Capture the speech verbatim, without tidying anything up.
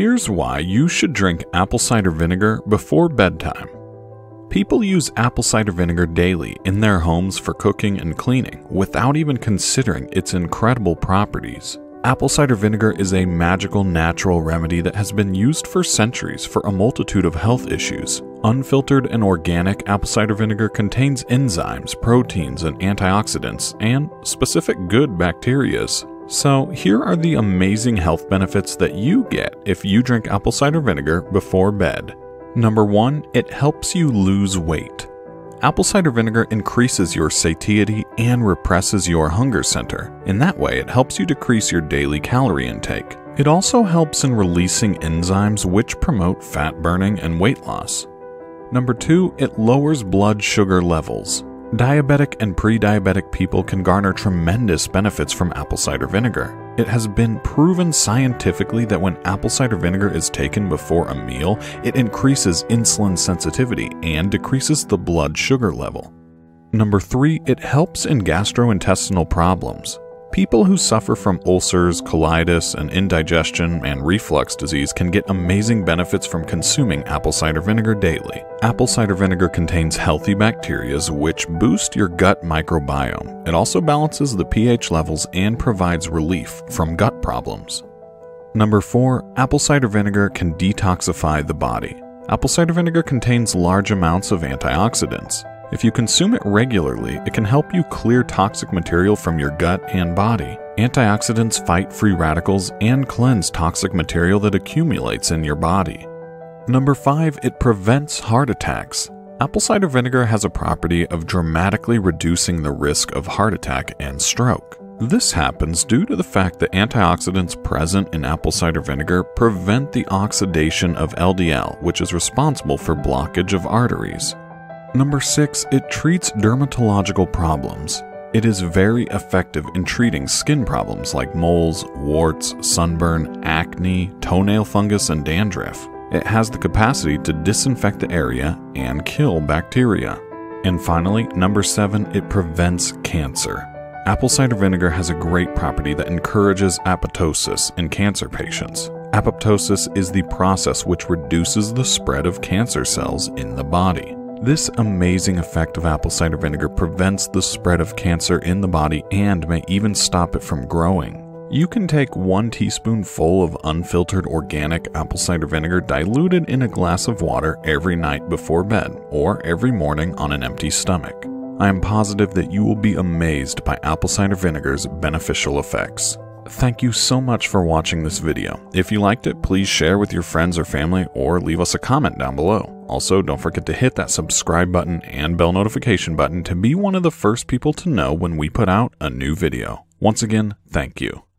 Here's why you should drink apple cider vinegar before bedtime. People use apple cider vinegar daily in their homes for cooking and cleaning without even considering its incredible properties. Apple cider vinegar is a magical natural remedy that has been used for centuries for a multitude of health issues. Unfiltered and organic apple cider vinegar contains enzymes, proteins, and antioxidants, and specific good bacteria. So here are the amazing health benefits that you get if you drink apple cider vinegar before bed. Number one, it helps you lose weight. Apple cider vinegar increases your satiety and represses your hunger center. In that way, it helps you decrease your daily calorie intake. It also helps in releasing enzymes which promote fat burning and weight loss. Number two, it lowers blood sugar levels. Diabetic and pre-diabetic people can garner tremendous benefits from apple cider vinegar. It has been proven scientifically that when apple cider vinegar is taken before a meal, it increases insulin sensitivity and decreases the blood sugar level. Number three, it helps in gastrointestinal problems. People who suffer from ulcers, colitis, and indigestion and reflux disease can get amazing benefits from consuming apple cider vinegar daily. Apple cider vinegar contains healthy bacteria which boost your gut microbiome. It also balances the pH levels and provides relief from gut problems. Number four, apple cider vinegar can detoxify the body. Apple cider vinegar contains large amounts of antioxidants. If you consume it regularly, it can help you clear toxic material from your gut and body. Antioxidants fight free radicals and cleanse toxic material that accumulates in your body. Number five, it prevents heart attacks. Apple cider vinegar has a property of dramatically reducing the risk of heart attack and stroke. This happens due to the fact that antioxidants present in apple cider vinegar prevent the oxidation of L D L, which is responsible for blockage of arteries. Number six, it treats dermatological problems. It is very effective in treating skin problems like moles, warts, sunburn, acne, toenail fungus, and dandruff. It has the capacity to disinfect the area and kill bacteria. And finally, number seven, it prevents cancer. Apple cider vinegar has a great property that encourages apoptosis in cancer patients. Apoptosis is the process which reduces the spread of cancer cells in the body. This amazing effect of apple cider vinegar prevents the spread of cancer in the body and may even stop it from growing. You can take one teaspoonful of unfiltered organic apple cider vinegar diluted in a glass of water every night before bed or every morning on an empty stomach. I am positive that you will be amazed by apple cider vinegar's beneficial effects. Thank you so much for watching this video. If you liked it, please share with your friends or family or leave us a comment down below. Also, don't forget to hit that subscribe button and bell notification button to be one of the first people to know when we put out a new video. Once again, thank you.